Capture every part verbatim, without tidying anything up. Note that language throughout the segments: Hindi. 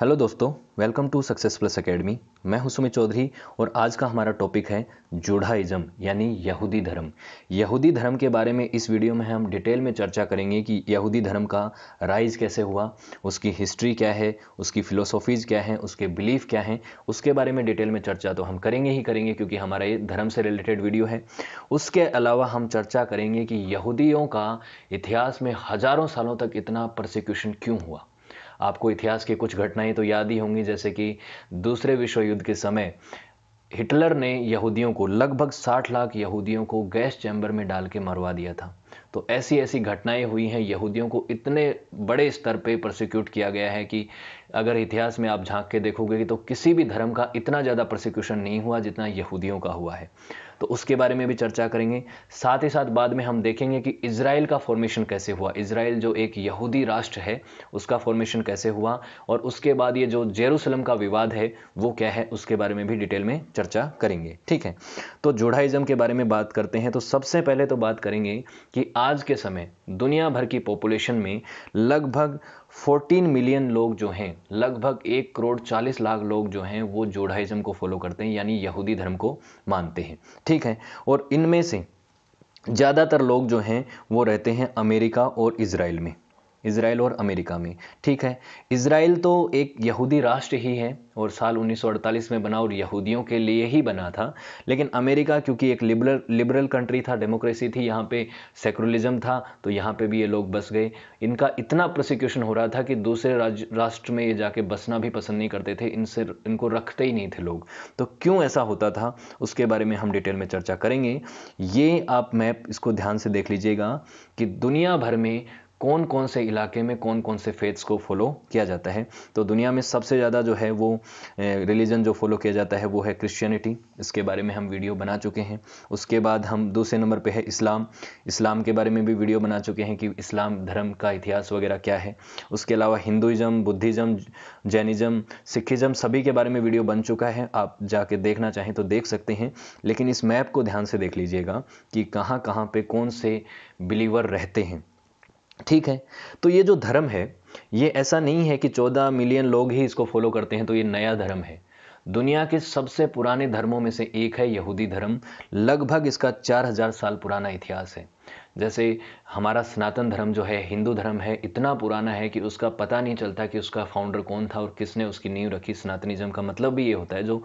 हेलो दोस्तों, welcome to success plus academy. मैं हूं सुमित चौधरी और आज का हमारा टॉपिक है जुडाइज़म यानी यहूदी धर्म। यहूदी धर्म के बारे में इस वीडियो में हम डिटेल में चर्चा करेंगे कि यहूदी धर्म का राइज कैसे हुआ, उसकी हिस्ट्री क्या है, उसकी फ़िलोसॉफीज़ क्या है, उसके बिलीफ क्या हैं, उसके बारे में डिटेल में चर्चा तो हम करेंगे ही करेंगे क्योंकि हमारा ये धर्म से रिलेटेड वीडियो है। उसके अलावा हम चर्चा करेंगे कि यहूदियों का इतिहास में हज़ारों सालों तक इतना परसिक्यूशन क्यों हुआ। आपको इतिहास की कुछ घटनाएं तो याद ही होंगी, जैसे कि दूसरे विश्व युद्ध के समय हिटलर ने यहूदियों को लगभग साठ लाख यहूदियों को गैस चैम्बर में डाल के मरवा दिया था। तो ऐसी ऐसी घटनाएं हुई हैं, यहूदियों को इतने बड़े स्तर पे परसिक्यूट किया गया है कि अगर इतिहास में आप झांक के देखोगे तो किसी भी धर्म का इतना ज़्यादा परसिक्यूशन नहीं हुआ जितना यहूदियों का हुआ है। तो उसके बारे में भी चर्चा करेंगे। साथ ही साथ बाद में हम देखेंगे कि इज़राइल का फॉर्मेशन कैसे हुआ, इज़राइल जो एक यहूदी राष्ट्र है उसका फॉर्मेशन कैसे हुआ, और उसके बाद ये जो जेरूसलम का विवाद है वो क्या है उसके बारे में भी डिटेल में चर्चा करेंगे। ठीक है, तो जुडाइज़म के बारे में बात करते हैं। तो सबसे पहले तो बात करेंगे कि आज के समय दुनिया भर की पॉपुलेशन में लगभग चौदह मिलियन लोग जो हैं, लगभग एक करोड़ चालीस लाख लोग जो हैं वो जुडाइज़म को फॉलो करते हैं यानी यहूदी धर्म को मानते हैं। ठीक है, और इनमें से ज़्यादातर लोग जो हैं वो रहते हैं अमेरिका और इज़राइल में, इज़राइल और अमेरिका में। ठीक है, इज़राइल तो एक यहूदी राष्ट्र ही है और साल उन्नीस सौ अड़तालीस में बना और यहूदियों के लिए ही बना था। लेकिन अमेरिका क्योंकि एक लिबरल लिबरल कंट्री था, डेमोक्रेसी थी, यहाँ पे सेकुलरिज्म था, तो यहाँ पे भी ये लोग बस गए। इनका इतना प्रोसिक्यूशन हो रहा था कि दूसरे राज्य राष्ट्र में ये जाके बसना भी पसंद नहीं करते थे, इनसे इनको रखते ही नहीं थे लोग। तो क्यों ऐसा होता था उसके बारे में हम डिटेल में चर्चा करेंगे। ये आप मैप इसको ध्यान से देख लीजिएगा कि दुनिया भर में कौन कौन से इलाके में कौन कौन से फेथ्स को फॉलो किया जाता है। तो दुनिया में सबसे ज़्यादा जो है वो रिलीजन जो फॉलो किया जाता है वो है क्रिश्चियनिटी। इसके बारे में हम वीडियो बना चुके हैं। उसके बाद हम दूसरे नंबर पे है इस्लाम। इस्लाम के बारे में भी वीडियो बना चुके हैं कि इस्लाम धर्म का इतिहास वगैरह क्या है। उसके अलावा हिंदुइज़म, बुद्धिज़म, जैनिज़म, सिखिज़म, सभी के बारे में वीडियो बन चुका है, आप जाके देखना चाहें तो देख सकते हैं। लेकिन इस मैप को ध्यान से देख लीजिएगा कि कहाँ कहाँ पे कौन से बिलीवर रहते हैं। ठीक है, तो ये जो धर्म है ये ऐसा नहीं है कि चौदह मिलियन लोग ही इसको फॉलो करते हैं तो ये नया धर्म है। दुनिया के सबसे पुराने धर्मों में से एक है यहूदी धर्म। लगभग इसका चार हज़ार साल पुराना इतिहास है। जैसे हमारा सनातन धर्म जो है, हिंदू धर्म है, इतना पुराना है कि उसका पता नहीं चलता कि उसका फाउंडर कौन था और किसने उसकी नींव रखी। सनातनिज्म का मतलब भी ये होता है जो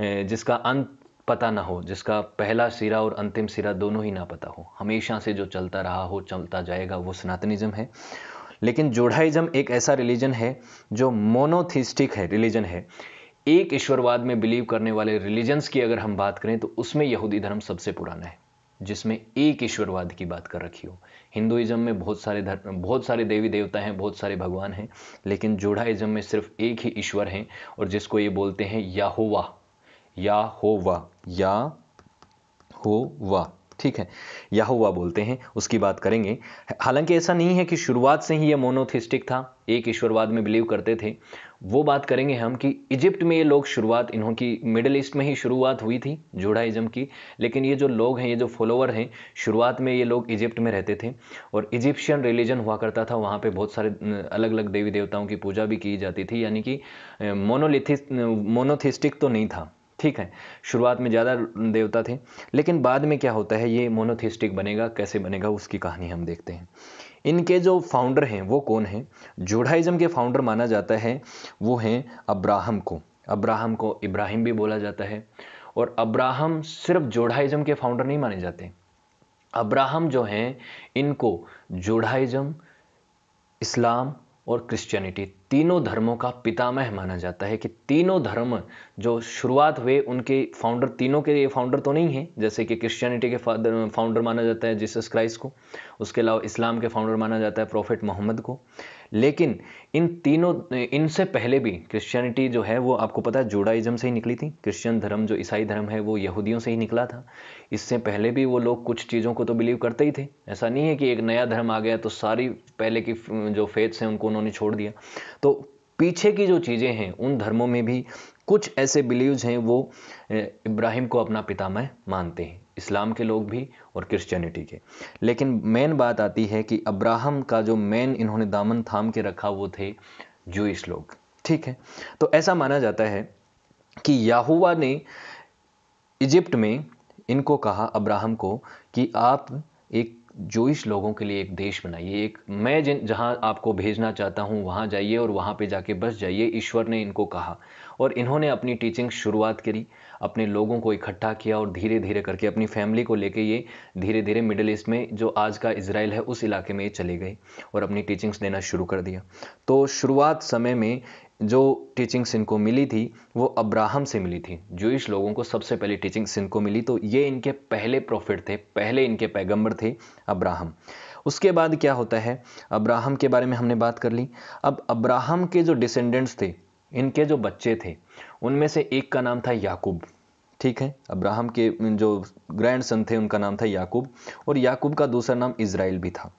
जिसका अंत पता ना हो, जिसका पहला सिरा और अंतिम सिरा दोनों ही ना पता हो, हमेशा से जो चलता रहा हो, चलता जाएगा, वो सनातनिज्म है। लेकिन जुडाइज़म एक ऐसा रिलीजन है जो मोनोथिस्टिक है, रिलीजन है, एक ईश्वरवाद में बिलीव करने वाले रिलीजन्स की अगर हम बात करें तो उसमें यहूदी धर्म सबसे पुराना है, जिसमें एक ईश्वरवाद की बात कर रखी हो। हिंदुइज़म में बहुत सारे धर्म, बहुत सारे देवी देवता हैं, बहुत सारे भगवान हैं, लेकिन जुडाइज़म में सिर्फ एक ही ईश्वर हैं और जिसको ये बोलते हैं यहोवा, यहोवा, यहोवा। ठीक है, यहोवा बोलते हैं, उसकी बात करेंगे। हालांकि ऐसा नहीं है कि शुरुआत से ही ये मोनोथिस्टिक था, एक ईश्वरवाद में बिलीव करते थे। वो बात करेंगे हम कि इजिप्ट में ये लोग शुरुआत, इन्हों की मिडिल ईस्ट में ही शुरुआत हुई थी जुडाइज़म की, लेकिन ये जो लोग हैं, ये जो फॉलोवर हैं, शुरुआत में ये लोग इजिप्ट में रहते थे और इजिप्शियन रिलीजन हुआ करता था। वहाँ पे बहुत सारे अलग अलग देवी देवताओं की पूजा भी की जाती थी, यानी कि मोनोलिथिस्ट मोनोथिस्टिक तो नहीं था। ठीक है, शुरुआत में ज़्यादा देवता थे, लेकिन बाद में क्या होता है, ये मोनोथिस्टिक बनेगा। कैसे बनेगा उसकी कहानी हम देखते हैं। इनके जो फाउंडर हैं वो कौन हैं, जुडाइज़म के फाउंडर माना जाता है वो हैं अब्राहम को। अब्राहम को इब्राहिम भी बोला जाता है, और अब्राहम सिर्फ जुडाइज़म के फाउंडर नहीं माने जाते। अब्राहम जो हैं इनको जुडाइज़म, इस्लाम और क्रिश्चियनिटी, तीनों धर्मों का पितामह माना जाता है कि तीनों धर्म जो शुरुआत हुए उनके फाउंडर, तीनों के ये फाउंडर तो नहीं हैं, जैसे कि क्रिश्चियनिटी के फाउंडर माना जाता है जीसस क्राइस्ट को, उसके अलावा इस्लाम के फाउंडर माना जाता है प्रॉफिट मोहम्मद को। लेकिन इन तीनों, इनसे पहले भी क्रिश्चियनिटी जो है वो आपको पता है जुडाइज़म से ही निकली थी। क्रिश्चियन धर्म जो ईसाई धर्म है वो यहूदियों से ही निकला था। इससे पहले भी वो लोग कुछ चीज़ों को तो बिलीव करते ही थे। ऐसा नहीं है कि एक नया धर्म आ गया तो सारी पहले की जो फेथ्स हैं उनको उन्होंने छोड़ दिया। तो पीछे की जो चीज़ें हैं उन धर्मों में भी कुछ ऐसे बिलीव्स हैं वो इब्राहिम को अपना पितामह मानते हैं, इस्लाम के लोग भी और क्रिश्चियनिटी के। लेकिन मेन बात आती है कि अब्राहम का जो मेन इन्होंने दामन थाम के रखा वो थे जूइश लोग। ठीक है, तो ऐसा माना जाता है कि यहोवा ने इजिप्ट में इनको कहा, अब्राहम को, कि आप एक जोइश लोगों के लिए एक देश बनाइए, एक मैं जिन जहाँ आपको भेजना चाहता हूँ वहाँ जाइए और वहाँ पे जाके बस जाइए, ईश्वर ने इनको कहा। और इन्होंने अपनी टीचिंग शुरुआत करी, अपने लोगों को इकट्ठा किया और धीरे धीरे करके अपनी फैमिली को लेके ये धीरे धीरे मिडिल ईस्ट में जो आज का इजराइल है उस इलाके में ये चले गए और अपनी टीचिंग्स देना शुरू कर दिया। तो शुरुआत समय में जो टीचिंग्स इनको मिली थी वो अब्राहम से मिली थी, जूइश लोगों को सबसे पहले टीचिंग्स इनको मिली। तो ये इनके पहले प्रॉफिट थे, पहले इनके पैगंबर थे अब्राहम। उसके बाद क्या होता है, अब्राहम के बारे में हमने बात कर ली। अब अब्राहम के जो डिसेंडेंट्स थे, इनके जो बच्चे थे, उनमें से एक का नाम था याकूब। ठीक है, अब्राहम के जो ग्रैंडसन थे उनका नाम था याकूब और याकूब का दूसरा नाम इजराइल भी था।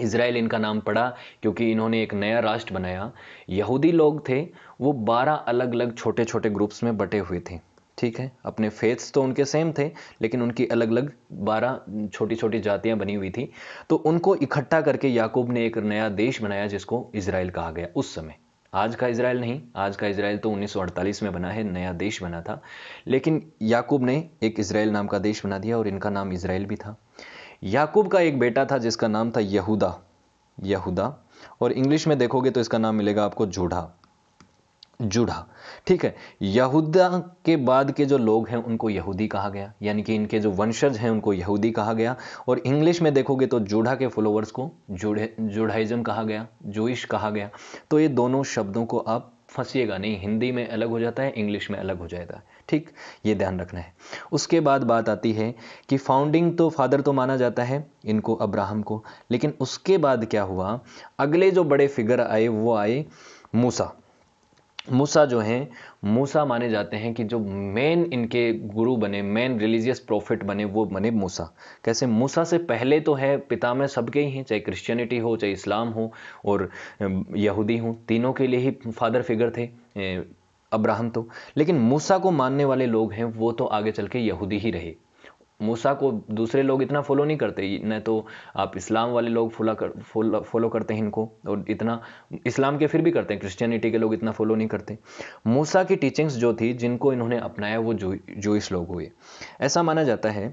इजराइल इनका नाम पड़ा क्योंकि इन्होंने एक नया राष्ट्र बनाया। यहूदी लोग थे वो बारह अलग अलग छोटे छोटे ग्रुप्स में बटे हुए थे। ठीक है, अपने फेथ्स तो उनके सेम थे लेकिन उनकी अलग अलग बारह छोटी छोटी जातियां बनी हुई थी। तो उनको इकट्ठा करके याकूब ने एक नया देश बनाया जिसको इजराइल कहा गया उस समय। आज का इजराइल नहीं, आज का इजराइल तो उन्नीस सौ अड़तालीस में बना है, नया देश बना था, लेकिन याकूब ने एक इजराइल नाम का देश बना दिया और इनका नाम इजराइल भी था। याकूब का एक बेटा था जिसका नाम था यहूदा, यहूदा और इंग्लिश में देखोगे तो इसका नाम मिलेगा आपको जुढ़ा, जुढ़ा। ठीक है, यहूदा के बाद के जो लोग हैं उनको यहूदी कहा गया, यानी कि इनके जो वंशज हैं उनको यहूदी कहा गया। और इंग्लिश में देखोगे तो जुढ़ा के फॉलोवर्स को जुड़े जुढ़ाइज़म कहा गया, जोइश कहा गया। तो ये दोनों शब्दों को आप फंसिएगा नहीं, हिंदी में अलग हो जाता है, इंग्लिश में अलग हो जाता है। ठीक, ये ध्यान रखना है। उसके बाद बात आती है कि फाउंडिंग तो फादर तो माना जाता है इनको, अब्राहम को, लेकिन उसके बाद क्या हुआ, अगले जो बड़े फिगर आए वो आए मूसा। मूसा जो हैं, मूसा माने जाते हैं कि जो मेन इनके गुरु बने, मेन रिलीजियस प्रॉफिट बने, वो बने मूसा। कैसे? मूसा से पहले तो है पितामह सबके ही हैं, चाहे क्रिश्चियनिटी हो, चाहे इस्लाम हो और यहूदी हो, तीनों के लिए ही फादर फिगर थे अब्राहम तो। लेकिन मूसा को मानने वाले लोग हैं वो तो आगे चल के यहूदी ही रहे। मूसा को दूसरे लोग इतना फॉलो नहीं करते, न तो आप इस्लाम वाले लोग फॉलो कर फॉलो फॉलो करते हैं इनको, और इतना इस्लाम के फिर भी करते हैं, क्रिश्चियनिटी के लोग इतना फॉलो नहीं करते। मूसा की टीचिंग्स जो थी जिनको इन्होंने अपनाया वो जो जोइश लोग हुए। ऐसा माना जाता है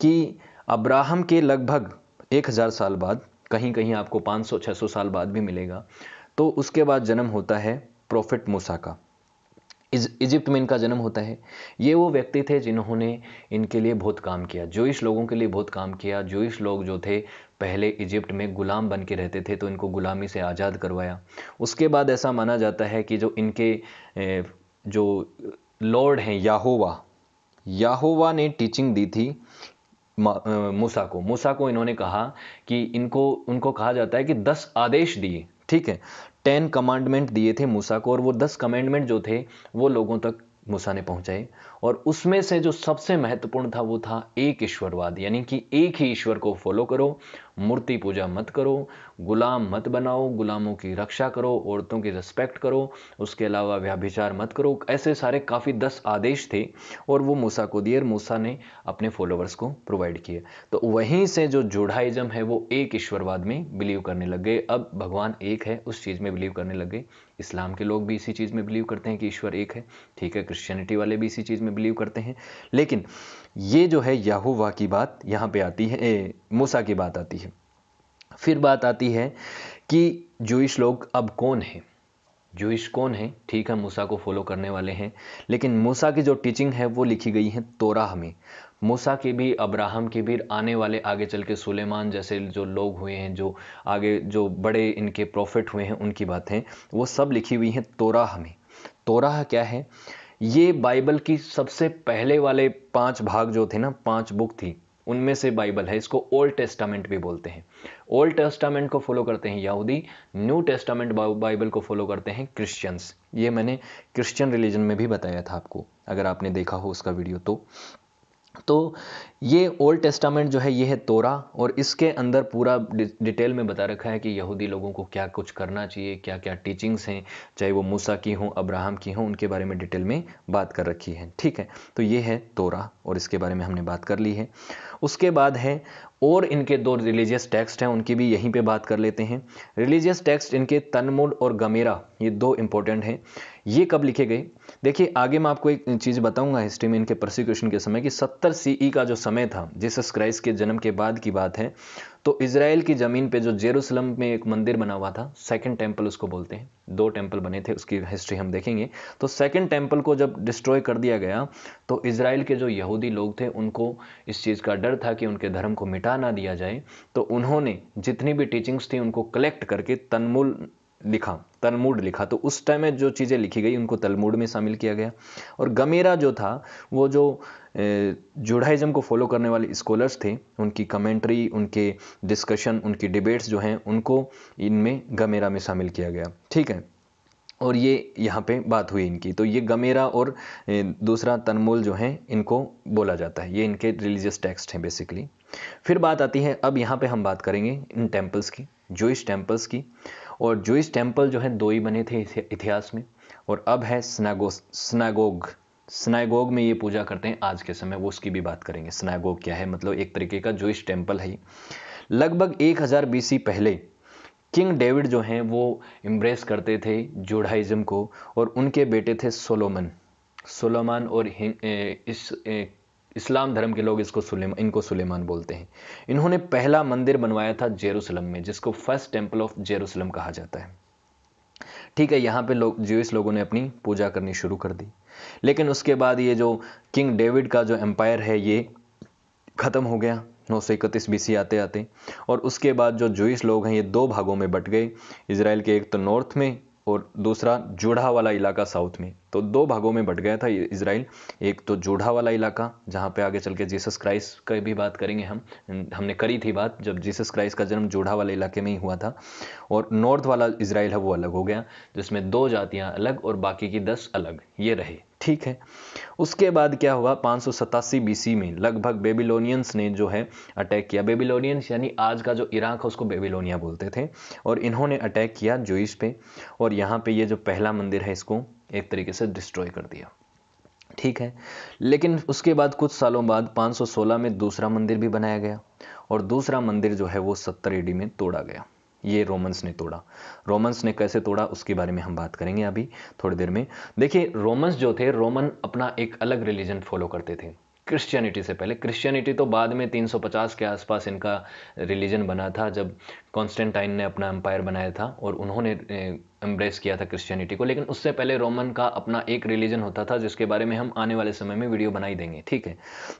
कि अब्राहम के लगभग एक हज़ार साल बाद, कहीं कहीं आपको पाँच सौ छः सौ साल बाद भी मिलेगा, तो उसके बाद जन्म होता है प्रॉफिट मूसा का। इजिप्ट में इनका जन्म होता है। ये वो व्यक्ति थे जिन्होंने इनके लिए बहुत काम किया, जोइश लोगों के लिए बहुत काम किया। जोइश लोग जो थे पहले इजिप्ट में गुलाम बन के रहते थे, तो इनको गुलामी से आज़ाद करवाया। उसके बाद ऐसा माना जाता है कि जो इनके जो लॉर्ड हैं यहोवा, यहोवा ने टीचिंग दी थी मूसा को। मूसा को इन्होंने कहा कि इनको उनको कहा जाता है कि दस आदेश दिए। ठीक है, टेन कमांडमेंट दिए थे मूसा को और वो दस कमांडमेंट जो थे वो लोगों तक मूसा ने पहुंचाए। और उसमें से जो सबसे महत्वपूर्ण था वो था एक ईश्वरवाद, यानी कि एक ही ईश्वर को फॉलो करो, मूर्ति पूजा मत करो, गुलाम मत बनाओ, गुलामों की रक्षा करो, औरतों की रिस्पेक्ट करो, उसके अलावा व्यभिचार मत करो। ऐसे सारे काफ़ी दस आदेश थे और वो मूसा को दिए और मूसा ने अपने फॉलोवर्स को प्रोवाइड किए। तो वहीं से जो जुडाइज़म है वो एक ईश्वरवाद में बिलीव करने लग गए। अब भगवान एक है उस चीज़ में बिलीव करने लग गए। इस्लाम के लोग भी इसी चीज़ में बिलीव करते हैं कि ईश्वर एक है। ठीक है, क्रिश्चियनिटी वाले भी इसी चीज़ में बिलीव करते हैं। लेकिन ये जो है यहोवा की बात यहाँ पे आती है, मूसा की बात आती है। फिर बात आती है कि जूइश लोग अब कौन हैं, जूइश कौन है? ठीक है, मूसा को फॉलो करने वाले हैं, लेकिन मूसा की जो टीचिंग है वो लिखी गई है तोराह में। मूसा के भी, अब्राहम के भी, आने वाले आगे चल के सुलेमान जैसे जो लोग हुए हैं, जो आगे जो बड़े इनके प्रॉफिट हुए हैं, उनकी बातें वो सब लिखी हुई हैं तोराह में। तोराह क्या है? ये बाइबल की सबसे पहले वाले पांच भाग जो थे ना, पांच बुक थी, उनमें से बाइबल है। इसको ओल्ड टेस्टामेंट भी बोलते हैं। ओल्ड टेस्टामेंट को फॉलो करते हैं यहूदी, न्यू टेस्टामेंट बाइबल को फॉलो करते हैं क्रिश्चियंस। ये मैंने क्रिश्चियन रिलीजन में भी बताया था आपको, अगर आपने देखा हो उसका वीडियो तो। तो ये ओल्ड टेस्टामेंट जो है ये है तोरा, और इसके अंदर पूरा डिटेल में बता रखा है कि यहूदी लोगों को क्या कुछ करना चाहिए, क्या क्या टीचिंग्स हैं, चाहे वो मूसा की हों, अब्राहम की हों, उनके बारे में डिटेल में बात कर रखी है। ठीक है, तो ये है तोरा और इसके बारे में हमने बात कर ली है। उसके बाद है और इनके दो रिलीजियस टेक्स्ट हैं, उनकी भी यहीं पे बात कर लेते हैं। रिलीजियस टेक्स्ट इनके तलमुड और गमेरा, ये दो इंपॉर्टेंट हैं। ये कब लिखे गए, देखिए आगे मैं आपको एक चीज़ बताऊंगा हिस्ट्री में इनके प्रोसिक्यूशन के समय कि सत्तर सीई का जो समय था, जीसस क्राइस्ट के जन्म के बाद की बात है, तो इज़राइल की ज़मीन पे जो जेरूसलम में एक मंदिर बना हुआ था, सेकंड टेम्पल उसको बोलते हैं, दो टेम्पल बने थे, उसकी हिस्ट्री हम देखेंगे। तो सेकंड टेम्पल को जब डिस्ट्रॉय कर दिया गया तो इज़राइल के जो यहूदी लोग थे उनको इस चीज़ का डर था कि उनके धर्म को मिटा ना दिया जाए, तो उन्होंने जितनी भी टीचिंग्स थी उनको कलेक्ट करके तनमुल लिखा, तलमुड लिखा। तो उस टाइम में जो चीज़ें लिखी गई उनको तलमुड में शामिल किया गया। और गमेरा जो था वो जो जुडाइज़म को फॉलो करने वाले स्कॉलर्स थे उनकी कमेंट्री, उनके डिस्कशन, उनकी डिबेट्स जो हैं उनको इनमें गमेरा में शामिल किया गया, ठीक है। और ये यहाँ पे बात हुई इनकी। तो ये गमेरा और दूसरा तनमुल जो हैं इनको बोला जाता है, ये इनके रिलीजियस टेक्स्ट हैं बेसिकली। फिर बात आती है, अब यहाँ पे हम बात करेंगे इन टेम्पल्स की, जूइश टेम्पल्स की। और जूइश टेम्पल जो है दो ही बने थे इतिहास में। और अब है सिनागोग, सिनागोग में ये पूजा करते हैं आज के समय, वो उसकी भी बात करेंगे। सिनागोग क्या है, मतलब एक तरीके का जूइश टेम्पल है। लगभग एक हज़ार बीसी पहले किंग डेविड जो हैं वो एम्ब्रेस करते थे जुडाइज़म को, और उनके बेटे थे सोलोमन, सोलोमन और इस इस्लाम धर्म के लोग इसको सुलेमान, इनको सुलेमान बोलते हैं। इन्होंने पहला मंदिर बनवाया था जेरूसलम में, जिसको फर्स्ट टेम्पल ऑफ जेरूसलम कहा जाता है, ठीक है। यहाँ पे लोग ज्यूइश लोगों ने अपनी पूजा करनी शुरू कर दी, लेकिन उसके बाद ये जो किंग डेविड का जो एम्पायर है ये ख़त्म हो गया नौ सौ इकतीस बीसी आते आते। और उसके बाद जो जूइश लोग हैं ये दो भागों में बट गए इजराइल के, एक तो नॉर्थ में और दूसरा जुड़ा वाला इलाका साउथ में। तो दो भागों में बट गया था इजराइल, एक तो जुड़ा वाला इलाका जहाँ पे आगे चल के जीसस क्राइस्ट की भी बात करेंगे हम, हमने करी थी बात जब जीसस क्राइस्ट का जन्म जुड़ा वाले इलाके में ही हुआ था। और नॉर्थ वाला इजराइल है वो अलग हो गया, जिसमें दो जातियाँ अलग और बाकी की दस अलग ये रहे, ठीक है। उसके बाद क्या हुआ, पाँच सौ सतासी बीसी में लगभग बेबीलोनियंस ने जो है अटैक किया। बेबीलोनियंस यानी आज का जो इराक है उसको बेबीलोनिया बोलते थे, और इन्होंने अटैक किया जूइश पे, और यहाँ पे ये जो पहला मंदिर है इसको एक तरीके से डिस्ट्रॉय कर दिया, ठीक है। लेकिन उसके बाद कुछ सालों बाद पाँच सौ सोलह में दूसरा मंदिर भी बनाया गया, और दूसरा मंदिर जो है वो सत्तर ईडी में तोड़ा गया। ये रोमन्स ने तोड़ा। रोमन्स ने कैसे तोड़ा उसके बारे में हम बात करेंगे अभी थोड़ी देर में। देखिए रोमन्स जो थे, रोमन अपना एक अलग रिलीजन फॉलो करते थे क्रिश्चियनिटी से पहले। क्रिश्चियनिटी तो बाद में तीन सौ पचास के आसपास इनका रिलीजन बना था, जब कॉन्स्टेंटाइन ने अपना एम्पायर बनाया था और उन्होंने एम्ब्रेस किया था क्रिश्चियनिटी को। लेकिन उससे पहले रोमन का अपना एक रिलीजन होता था, जिसके बारे में हम आने वाले समय में वीडियो बनाई देंगे, ठीक है।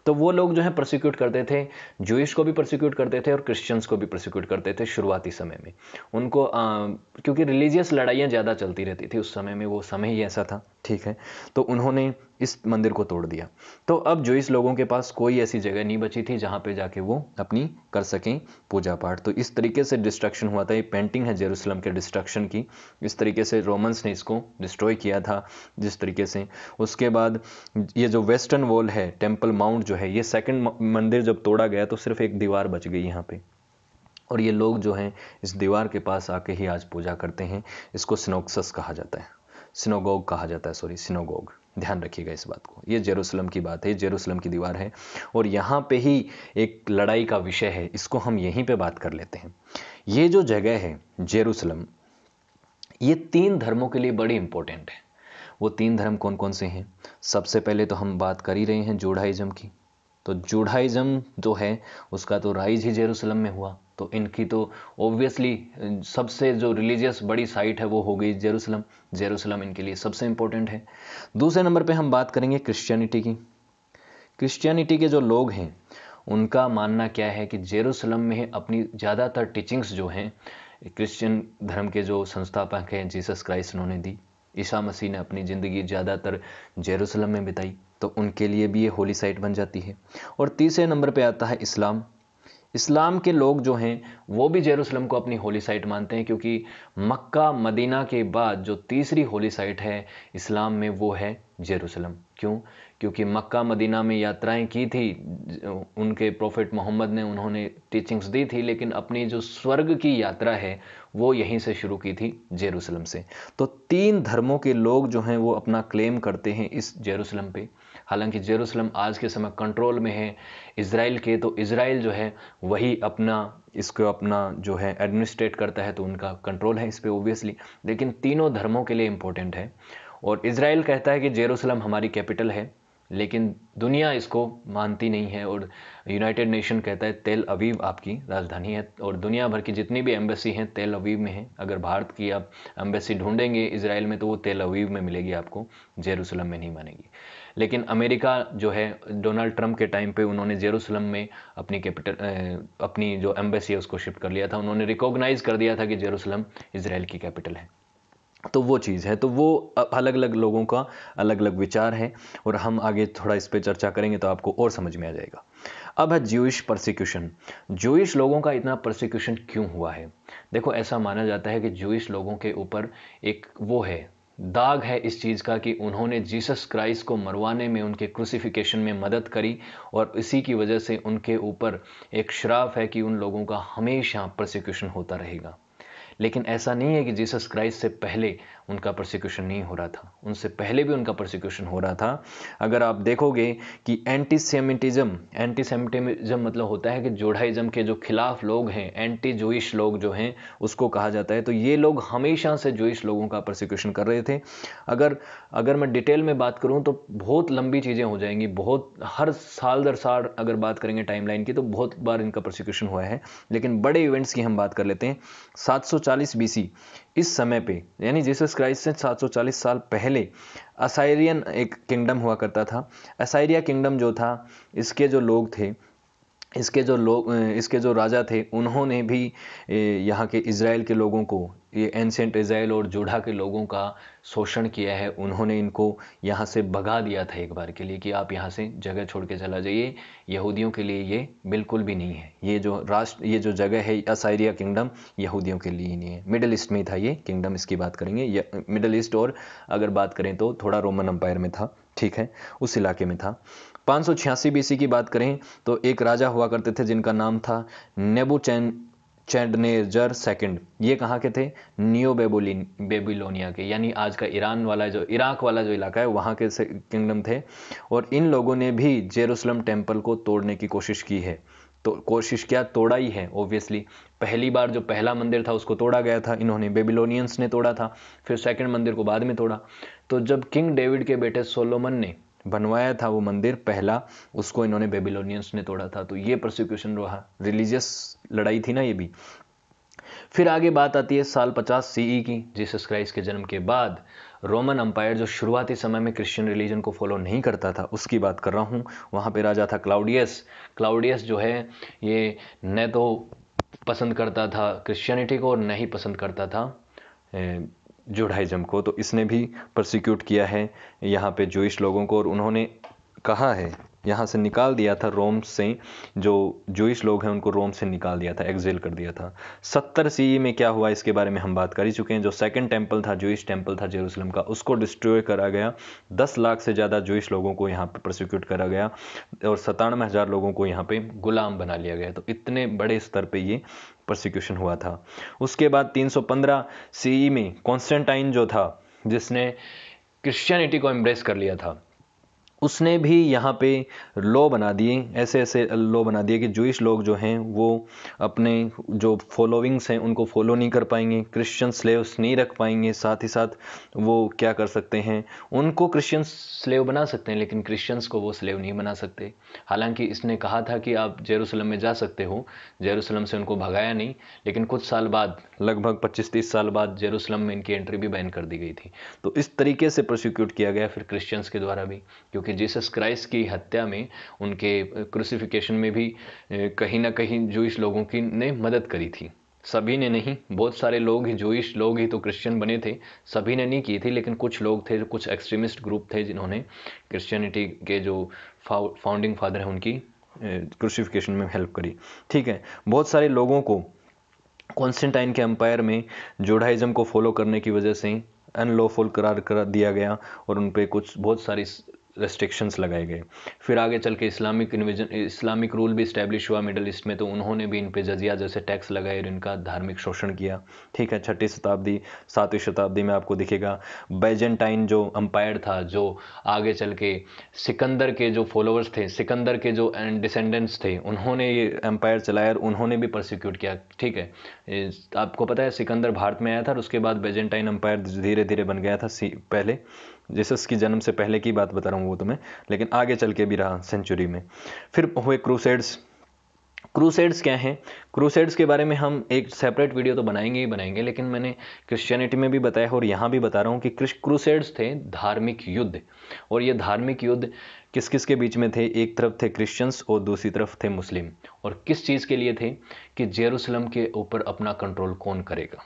तो वो लोग जो है प्रोसिक्यूट करते थे, जूइश को भी प्रोसिक्यूट करते थे और क्रिश्चियंस को भी प्रोसिक्यूट करते थे शुरुआती समय में उनको, आ, क्योंकि रिलीजियस लड़ाइयाँ ज़्यादा चलती रहती थी उस समय में, वो समय ही ऐसा था, ठीक है। तो उन्होंने इस मंदिर को तोड़ दिया। तो अब जूइश लोगों के पास कोई ऐसी जगह नहीं बची थी जहाँ पे जाके वो अपनी कर सकें पूजा पाठ। तो इस तरीके से डिस्ट्रक्शन हुआ था। ये पेंटिंग है जेरूसलम के डिस्ट्रक्शन की, इस तरीके से रोमन्स ने इसको डिस्ट्रॉय किया था जिस तरीके से। उसके बाद ये जो वेस्टर्न वॉल है टेम्पल माउंट जो है, ये सेकेंड मंदिर जब तोड़ा गया तो सिर्फ एक दीवार बच गई यहाँ पर, और ये लोग जो हैं इस दीवार के पास आके ही आज पूजा करते हैं। इसको सिनोक्सस कहा जाता है, सिनोगोग कहा जाता है, सॉरी सिनोगोग, ध्यान रखिएगा इस बात को। ये जेरूसलम की बात है, ये जेरूसलम की दीवार है, और यहाँ पे ही एक लड़ाई का विषय है, इसको हम यहीं पे बात कर लेते हैं। ये जो जगह है जेरूसलम, ये तीन धर्मों के लिए बड़ी इंपॉर्टेंट है। वो तीन धर्म कौन कौन से हैं, सबसे पहले तो हम बात कर ही रहे हैं जुडाइज़म की। तो जुडाइज़म जो है उसका तो राइज ही जेरूसलम में हुआ, तो इनकी तो ऑब्वियसली सबसे जो रिलीजियस बड़ी साइट है वो हो गई जेरूसलम। जेरूसलम इनके लिए सबसे इम्पोर्टेंट है। दूसरे नंबर पे हम बात करेंगे क्रिश्चियनिटी की। क्रिश्चियनिटी के जो लोग हैं उनका मानना क्या है कि जेरूसलम में अपनी ज़्यादातर टीचिंग्स जो हैं क्रिश्चियन धर्म के जो संस्थापक हैं जीसस क्राइस्ट उन्होंने दी, ईसा मसीह ने अपनी ज़िंदगी ज़्यादातर जेरूसलम में बिताई, तो उनके लिए भी ये होली साइट बन जाती है। और तीसरे नंबर पे आता है इस्लाम। इस्लाम के लोग जो हैं वो भी जेरूसलम को अपनी होली साइट मानते हैं, क्योंकि मक्का मदीना के बाद जो तीसरी होली साइट है इस्लाम में वो है जेरूसलम। क्यों? क्योंकि मक्का मदीना में यात्राएं की थी उनके प्रॉफिट मोहम्मद ने, उन्होंने टीचिंग्स दी थी, लेकिन अपनी जो स्वर्ग की यात्रा है वो यहीं से शुरू की थी, जेरूसलम से। तो तीन धर्मों के लोग जो हैं वो अपना क्लेम करते हैं इस जेरूसलम पे। हालांकि जेरूसलम आज के समय कंट्रोल में है इसराइल के, तो इसराइल जो है वही अपना इसको अपना जो है एडमिनिस्ट्रेट करता है, तो उनका कंट्रोल है इस पे ओबियसली। लेकिन तीनों धर्मों के लिए इम्पोर्टेंट है। और इसराइल कहता है कि जेरूसलम हमारी कैपिटल है, लेकिन दुनिया इसको मानती नहीं है। और यूनाइटेड नेशन कहता है तेल अवीव आपकी राजधानी है, और दुनिया भर की जितनी भी एम्बेसी हैं तेल अवीव में है। अगर भारत की आप एम्बेसी ढूंढेंगे इसराइल में तो वो तेल अवीव में मिलेगी आपको, जेरूसलम में नहीं मानेगी। लेकिन अमेरिका जो है डोनाल्ड ट्रंप के टाइम पे उन्होंने जेरूसलम में अपनी कैपिटल अपनी जो एम्बेसी है उसको शिफ्ट कर लिया था, उन्होंने रिकॉग्नाइज़ कर दिया था कि जेरूसलम इसराइल की कैपिटल है। तो वो चीज़ है। तो वो अलग अलग लोगों का अलग अलग विचार है, और हम आगे थोड़ा इस पे चर्चा करेंगे तो आपको और समझ में आ जाएगा। अब है ज्यूइश परसिक्यूशन। ज्यूइश लोगों का इतना परसिक्यूशन क्यों हुआ है? देखो, ऐसा माना जाता है कि ज्यूइश लोगों के ऊपर एक वो है, दाग है इस चीज़ का कि उन्होंने जीसस क्राइस्ट को मरवाने में, उनके क्रूसिफिकेशन में मदद करी, और इसी की वजह से उनके ऊपर एक श्राप है कि उन लोगों का हमेशा परसिक्यूशन होता रहेगा। लेकिन ऐसा नहीं है कि जीसस क्राइस्ट से पहले उनका परसिक्यूशन नहीं हो रहा था, उनसे पहले भी उनका परसिक्यूशन हो रहा था। अगर आप देखोगे कि एंटीसेमिटिज़म एंटीसेमिटिज़म मतलब होता है कि जुडाइज़म के जो खिलाफ लोग हैं, एंटी जूइश लोग जो हैं उसको कहा जाता है। तो ये लोग हमेशा से जूइश लोगों का परसिक्यूशन कर रहे थे। अगर अगर मैं डिटेल में बात करूँ तो बहुत लंबी चीज़ें हो जाएंगी, बहुत हर साल दर साल अगर बात करेंगे टाइमलाइन की तो बहुत बार इनका परसिक्यूशन हुआ है। लेकिन बड़े इवेंट्स की हम बात कर लेते हैं। सात सौ चालीस बीसी इस समय पे, यानी जीसस क्राइस्ट से सात सौ चालीस साल पहले, असाइरियन एक किंगडम हुआ करता था। असाइरिया किंगडम जो था, इसके जो लोग थे, इसके जो लोग इसके जो राजा थे, उन्होंने भी यहाँ के इज़राइल के लोगों को, ये एंशेंट इज़राइल और जुड़ा के लोगों का शोषण किया है। उन्होंने इनको यहाँ से भगा दिया था एक बार के लिए कि आप यहाँ से जगह छोड़ के चला जाइए, यहूदियों के लिए ये बिल्कुल भी नहीं है। ये जो राष्ट्र ये जो जगह है असाइरिया किंगडम यहूदियों के लिए नहीं है। मिडल ईस्ट में था ये किंगडम, इसकी बात करेंगे। मिडल ईस्ट, और अगर बात करें तो थोड़ा रोमन अम्पायर में था, ठीक है, उस इलाके में था। पाँच सौ छियासी बीसी की बात करें तो एक राजा हुआ करते थे जिनका नाम था नेबूचैन चैडनेजर सेकंड। ये कहाँ के थे? नियो बेबोलिन बेबीलोनिया के, यानी आज का ईरान वाला जो इराक वाला जो इलाका है वहाँ के किंगडम थे। और इन लोगों ने भी जेरूसलम टेम्पल को तोड़ने की कोशिश की है, तो कोशिश क्या, तोड़ा ही है ओब्वियसली। पहली बार जो पहला मंदिर था उसको तोड़ा गया था, इन्होंने बेबीलोनियंस ने तोड़ा था, फिर सेकेंड मंदिर को बाद में तोड़ा। तो जब किंग डेविड के बेटे सोलोमन ने बनवाया था वो मंदिर पहला, उसको इन्होंने बेबीलोनियंस ने तोड़ा था। तो ये परसिक्यूशन रहा, रिलीजियस लड़ाई थी ना ये भी। फिर आगे बात आती है साल पचास सीई की, जीसस क्राइस्ट के जन्म के बाद। रोमन अम्पायर जो शुरुआती समय में क्रिश्चियन रिलीजन को फॉलो नहीं करता था उसकी बात कर रहा हूँ। वहाँ पे राजा था क्लाउडियस। क्लाउडियस जो है ये न तो पसंद करता था क्रिश्चियनिटी को और न ही पसंद करता था ए, जुडाइज़म को। तो इसने भी परसिक्यूट किया है यहाँ पे जूइश लोगों को, और उन्होंने कहा है यहाँ से निकाल दिया था, रोम से जो जूइश लोग हैं उनको रोम से निकाल दिया था, एक्सेल कर दिया था। सत्तर सीई में क्या हुआ इसके बारे में हम बात कर ही चुके हैं। जो सेकंड टेंपल था, जूइश टेंपल था जेरूसलम का, उसको डिस्ट्रॉय करा गया। दस लाख से ज़्यादा जूइश लोगों को यहाँ पर प्रोसिक्यूट करा गया, और सतानवे हज़ार लोगों को यहाँ पर गुलाम बना लिया गया। तो इतने बड़े स्तर पर ये परसिक्यूशन हुआ था। उसके बाद तीन सौ पंद्रह सीई में कॉन्स्टेंटाइन जो था, जिसने क्रिश्चियनिटी को एम्ब्रेस कर लिया था, उसने भी यहाँ पे लॉ बना दिए, ऐसे ऐसे लॉ बना दिए कि जूइश लोग जो हैं वो अपने जो फॉलोइंग्स हैं उनको फॉलो नहीं कर पाएंगे, क्रिश्चियन स्लेव्स नहीं रख पाएंगे। साथ ही साथ वो क्या कर सकते हैं, उनको क्रिश्चियन स्लेव बना सकते हैं लेकिन क्रिश्चियंस को वो स्लेव नहीं बना सकते। हालांकि इसने कहा था कि आप जेरूसलम में जा सकते हो, जेरूसलम से उनको भगाया नहीं, लेकिन कुछ साल बाद, लगभग पच्चीस तीस साल बाद, जेरूसलम में इनकी एंट्री भी बैन कर दी गई थी। तो इस तरीके से परसिक्यूट किया गया फिर क्रिश्चियंस के द्वारा भी, क्योंकि जीसस क्राइस्ट की हत्या में, उनके क्रूसिफिकेशन में भी कहीं ना कहीं जूइश लोगों की ने मदद करी थी। सभी ने नहीं, बहुत सारे लोग ही, जूइश लोग ही तो क्रिश्चियन बने थे, सभी ने नहीं की थी, लेकिन कुछ लोग थे, कुछ एक्सट्रीमिस्ट ग्रुप थे जिन्होंने क्रिश्चियनिटी के जो फाउंडिंग फादर हैं उनकी क्रूसिफिकेशन में हेल्प करी। ठीक है, बहुत सारे लोगों को कॉन्स्टेंटाइन के एम्पायर में जुडाइज़म को फॉलो करने की वजह से अनलॉफुल करार कर दिया गया और उन पर कुछ बहुत सारी रेस्ट्रिक्शंस लगाए गए। फिर आगे चल के इस्लामिक इन्विजन इस्लामिक रूल भी इस्टेब्लिश हुआ मिडल ईस्ट में, तो उन्होंने भी इन पे जजिया जैसे टैक्स लगाए और इनका धार्मिक शोषण किया। ठीक है, छठी शताब्दी सातवीं शताब्दी में आपको दिखेगा बैजेंटाइन जो अम्पायर था, जो आगे चल के सिकंदर के जो फॉलोअर्स थे, सिकंदर के जो डिसेंडेंट्स थे, उन्होंने ये अम्पायर चलाया और उन्होंने भी परसिक्यूट किया। ठीक है, आपको पता है सिकंदर भारत में आया था और उसके बाद बैजेंटाइन अम्पायर धीरे धीरे बन गया था, पहले जीसस की जन्म से पहले की बात बता रहा हूँ वो तो मैं, लेकिन आगे चल के भी रहा सेंचुरी में। फिर हुए क्रूसेड्स। क्रूसेड्स क्या हैं? क्रूसेड्स के बारे में हम एक सेपरेट वीडियो तो बनाएंगे ही बनाएंगे, लेकिन मैंने क्रिश्चियनिटी में भी बताया और यहाँ भी बता रहा हूँ कि क्रूसेड्स थे धार्मिक युद्ध, और ये धार्मिक युद्ध किस किस के बीच में थे? एक तरफ थे क्रिश्चियंस और दूसरी तरफ थे मुस्लिम, और किस चीज़ के लिए थे कि जेरूसलम के ऊपर अपना कंट्रोल कौन करेगा।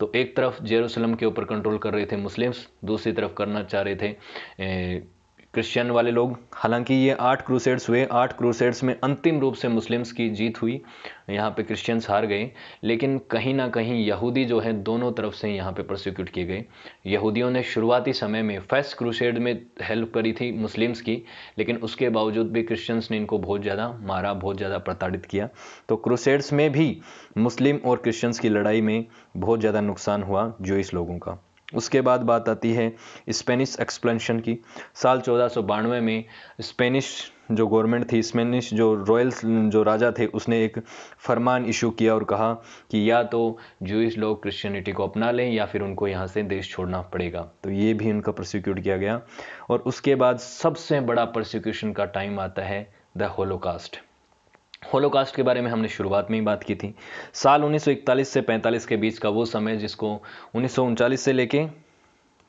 तो एक तरफ जेरूसलम के ऊपर कंट्रोल कर रहे थे मुस्लिम्स, दूसरी तरफ करना चाह रहे थे क्रिश्चियन वाले लोग। हालांकि ये आठ क्रूसेड्स हुए, आठ क्रूसेड्स में अंतिम रूप से मुस्लिम्स की जीत हुई, यहाँ पे क्रिश्चियंस हार गए, लेकिन कहीं ना कहीं यहूदी जो है दोनों तरफ से यहाँ पे प्रोसिक्यूट किए गए। यहूदियों ने शुरुआती समय में फर्स्ट क्रूसेड में हेल्प करी थी मुस्लिम्स की, लेकिन उसके बावजूद भी क्रिश्चियंस ने इनको बहुत ज़्यादा मारा, बहुत ज़्यादा प्रताड़ित किया। तो क्रूसेड्स में भी मुस्लिम और क्रिश्चियंस की लड़ाई में बहुत ज़्यादा नुकसान हुआ ज्यूइश लोगों का। उसके बाद बात आती है स्पेनिश एक्सपेंशन की। साल चौदह सौ बानवे में स्पेनिश जो गवर्नमेंट थी, स्पेनिश जो रॉयल जो राजा थे, उसने एक फरमान इशू किया और कहा कि या तो ज्यूइश लोग क्रिश्चियनिटी को अपना लें या फिर उनको यहाँ से देश छोड़ना पड़ेगा। तो ये भी उनका प्रोसिक्यूट किया गया। और उसके बाद सबसे बड़ा प्रोसिक्यूशन का टाइम आता है द होलोकास्ट। होलोकास्ट के बारे में हमने शुरुआत में ही बात की थी। साल उन्नीस सौ इकतालीस से पैंतालीस के बीच का वो समय जिसको उन्नीस सौ उनचास से लेके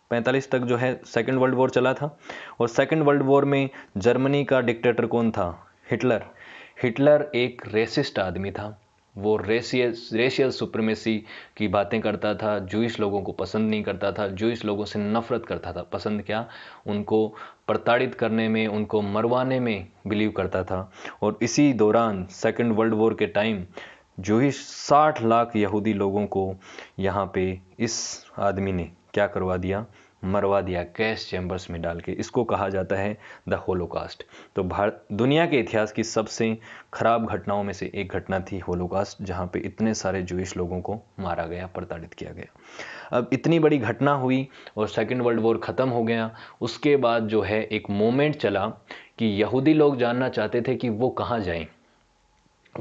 पैंतालीस तक जो है सेकंड वर्ल्ड वॉर चला था, और सेकंड वर्ल्ड वॉर में जर्मनी का डिक्टेटर कौन था? हिटलर। हिटलर एक रेसिस्ट आदमी था, वो रेशियल रेशियल सुप्रीमेसी की बातें करता था, ज्यूइश लोगों को पसंद नहीं करता था, ज्यूइश लोगों से नफरत करता था, पसंद क्या, उनको प्रताड़ित करने में, उनको मरवाने में बिलीव करता था। और इसी दौरान सेकंड वर्ल्ड वॉर के टाइम ज्यूइश साठ लाख यहूदी लोगों को यहाँ पे इस आदमी ने क्या करवा दिया, मरवा दिया, गैस चैम्बर्स में डाल के। इसको कहा जाता है द होलोकास्ट। तो भारत दुनिया के इतिहास की सबसे खराब घटनाओं में से एक घटना थी होलोकास्ट, जहाँ पे इतने सारे ज्यूइश लोगों को मारा गया, प्रताड़ित किया गया। अब इतनी बड़ी घटना हुई और सेकंड वर्ल्ड वॉर ख़त्म हो गया। उसके बाद जो है एक मोमेंट चला कि यहूदी लोग जानना चाहते थे कि वो कहाँ जाएँ,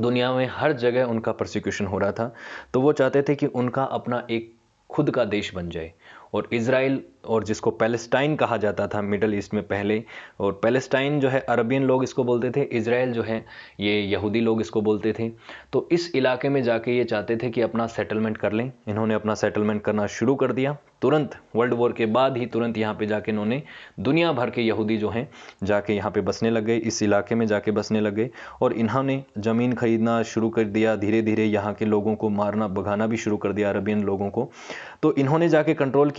दुनिया में हर जगह उनका परसिक्यूशन हो रहा था, तो वो चाहते थे कि उनका अपना एक खुद का देश बन जाए। और इज़राइल, और जिसको पैलेस्टाइन कहा जाता था मिडल ईस्ट में पहले, और पैलेस्टाइन जो है अरबियन लोग इसको बोलते थे, इज़राइल जो है ये यहूदी लोग इसको बोलते थे। तो इस इलाके में जाके ये चाहते थे कि अपना सेटलमेंट कर लें। इन्होंने अपना सेटलमेंट करना शुरू कर दिया तुरंत वर्ल्ड वॉर के बाद ही, तुरंत यहाँ पे जाके इन्होंने दुनिया भर के यहूदी जो हैं जाके यहाँ पे बसने लग गए, इस इलाके में जाके बसने लग गए। और इन्होंने ज़मीन खरीदना शुरू कर दिया, धीरे धीरे यहाँ के लोगों को मारना भगाना भी शुरू कर दिया, अरबियन लोगों को। तो इन्होंने जाके कंट्रोल किया।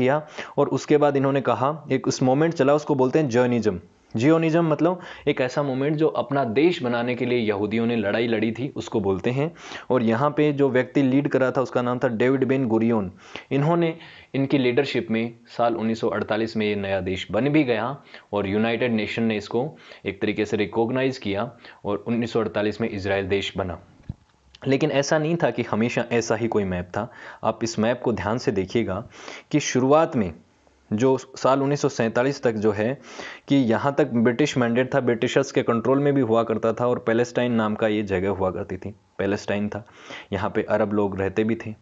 और उसके बाद इन्होंने कहा, एक उस मोमेंट चला, उसको बोलते हैं जियोनिज़म। जियोनिज़म मतलब एक ऐसा मोमेंट जो अपना देश बनाने के लिए यहूदियों ने लड़ाई लड़ी थी, उसको बोलते हैं। और यहाँ पे जो व्यक्ति लीड कर रहा था उसका नाम था डेविड बेन गुरियोन। इन्होंने इनकी लीडरशिप में साल उन्नीस सौ अड़तालीस में ये नया देश बन भी गया और यूनाइटेड नेशन ने इसको एक तरीके से रिकॉग्नाइज़ किया और उन्नीस सौ अड़तालीस में इज़राइल देश बना। लेकिन ऐसा नहीं था कि हमेशा ऐसा ही कोई मैप था। आप इस मैप को ध्यान से देखिएगा कि शुरुआत में जो साल उन्नीस सौ सैंतालीस तक जो है कि यहाँ तक ब्रिटिश मैंडेट था, ब्रिटिशर्स के कंट्रोल में भी हुआ करता था, और पैलेस्टाइन नाम का ये जगह हुआ करती थी, पैलेस्टाइन था, यहाँ पे अरब लोग रहते भी थे।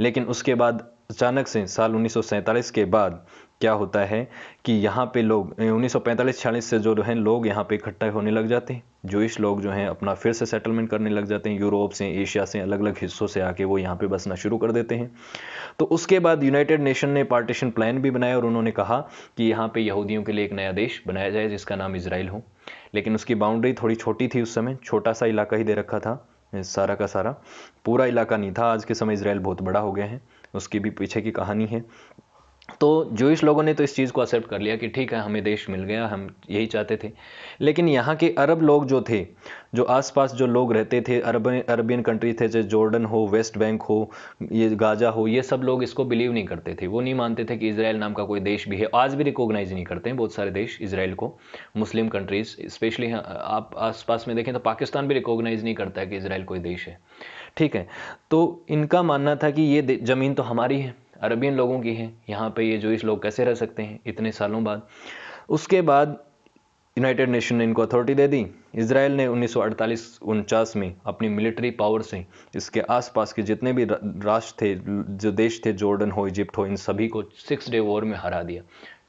लेकिन उसके बाद अचानक से साल उन्नीस सौ सैंतालीस के बाद क्या होता है कि यहाँ पे लोग उन्नीस सौ पैंतालीस छियालीस से जो हैं लोग यहाँ पे इकट्ठा होने लग जाते हैं, ज्यूइश लोग जो हैं अपना फिर से सेटलमेंट करने लग जाते हैं, यूरोप से, एशिया से, अलग अलग हिस्सों से आके वो यहाँ पे बसना शुरू कर देते हैं। तो उसके बाद यूनाइटेड नेशन ने पार्टीशन प्लान भी बनाया और उन्होंने कहा कि यहाँ पे यहूदियों के लिए एक नया देश बनाया जाए जिसका नाम इज़राइल हो। लेकिन उसकी बाउंड्री थोड़ी छोटी थी, उस समय छोटा सा इलाका ही दे रखा था, सारा का सारा पूरा इलाका नहीं था। आज के समय इज़राइल बहुत बड़ा हो गया है, उसकी भी पीछे की कहानी है। तो जूइश लोगों ने तो इस चीज़ को एक्सेप्ट कर लिया कि ठीक है, हमें देश मिल गया, हम यही चाहते थे। लेकिन यहाँ के अरब लोग जो थे, जो आसपास जो लोग रहते थे, अरब अरबियन कंट्री थे, जैसे जॉर्डन हो, वेस्ट बैंक हो, ये गाजा हो, ये सब लोग इसको बिलीव नहीं करते थे। वो नहीं मानते थे कि इजराइल नाम का कोई देश भी है। आज भी रिकॉग्नाइज नहीं करते हैं बहुत सारे देश इजराइल को, मुस्लिम कंट्रीज़ स्पेशली। आप आसपास में देखें तो पाकिस्तान भी रिकॉग्नाइज नहीं करता है कि इजराइल कोई देश है। ठीक है, तो इनका मानना था कि ये ज़मीन तो हमारी है, अरबियन लोगों की है, यहाँ पे ये जूइश लोग कैसे रह सकते हैं इतने सालों बाद। उसके बाद यूनाइटेड नेशन ने इनको अथॉरिटी दे दी। इजराइल ने उन्नीस सौ अड़तालीस उनचास में अपनी मिलिट्री पावर से इसके आसपास के जितने भी राष्ट्र थे, जो देश थे, जॉर्डन हो, इजिप्ट हो, इन सभी को सिक्स डे वॉर में हरा दिया।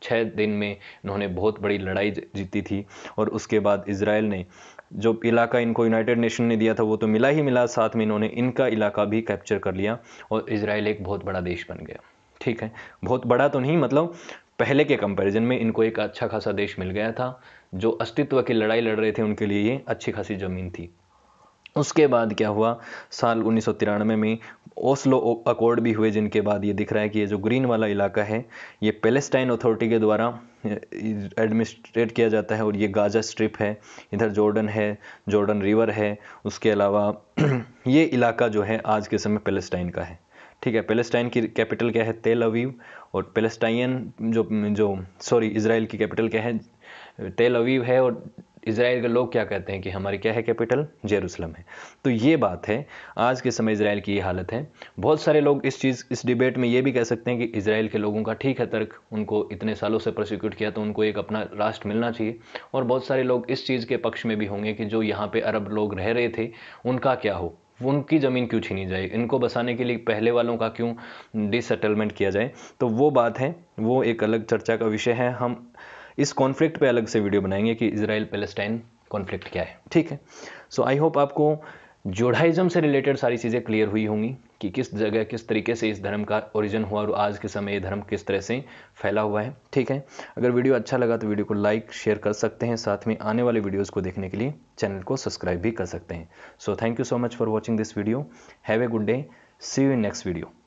छः दिन में इन्होंने बहुत बड़ी लड़ाई जीती थी। और उसके बाद इजराइल ने जो इलाका इनको यूनाइटेड नेशन ने दिया था वो तो मिला ही मिला, साथ में इन्होंने इनका इलाका भी कैप्चर कर लिया और इजराइल एक बहुत बड़ा देश बन गया। ठीक है, बहुत बड़ा तो नहीं, मतलब पहले के कंपैरिजन में इनको एक अच्छा खासा देश मिल गया था। जो अस्तित्व की लड़ाई लड़ रहे थे उनके लिए ये अच्छी खासी ज़मीन थी। उसके बाद क्या हुआ, साल उन्नीस सौ तिरानवे में ओस्लो अकॉर्ड भी हुए, जिनके बाद ये दिख रहा है कि ये जो ग्रीन वाला इलाका है ये पैलेस्टाइन अथॉरिटी के द्वारा एडमिनिस्ट्रेट किया जाता है। और ये गाजा स्ट्रिप है, इधर जॉर्डन है, जॉर्डन रिवर है, उसके अलावा ये इलाका जो है आज के समय पैलेस्टाइन का है। ठीक है, पैलेस्टाइन की कैपिटल क्या है, तेल अवीव। और पैलेस्टाइन जो जो सॉरी इजराइल की कैपिटल क्या है, तेल अवीव है। और इजराइल के लोग क्या कहते हैं कि हमारी क्या है कैपिटल, जेरूसलम है। तो ये बात है, आज के समय इजराइल की ये हालत है। बहुत सारे लोग इस चीज़ इस डिबेट में ये भी कह सकते हैं कि इजराइल के लोगों का ठीक है तर्क, उनको इतने सालों से प्रोसिक्यूट किया तो उनको एक अपना राष्ट्र मिलना चाहिए। और बहुत सारे लोग इस चीज़ के पक्ष में भी होंगे कि जो यहाँ पर अरब लोग रह रहे थे उनका क्या हो, उनकी ज़मीन क्यों छीनी जाए, इनको बसाने के लिए पहले वालों का क्यों डिससेटलमेंट किया जाए। तो वो बात है, वो एक अलग चर्चा का विषय है। हम इस कॉन्फ्लिक्ट पे अलग से वीडियो बनाएंगे कि इजराइल पैलेस्टाइन कॉन्फ्लिक्ट क्या है। ठीक है, सो आई होप आपको जुडाइज़म से रिलेटेड सारी चीज़ें क्लियर हुई होंगी कि किस जगह किस तरीके से इस धर्म का ओरिजिन हुआ और आज के समय ये धर्म किस तरह से फैला हुआ है। ठीक है, अगर वीडियो अच्छा लगा तो वीडियो को लाइक शेयर कर सकते हैं। साथ में आने वाले वीडियोज़ को देखने के लिए चैनल को सब्सक्राइब भी कर सकते हैं। So thank you so much for watching this video. Have a good day, see you in next video.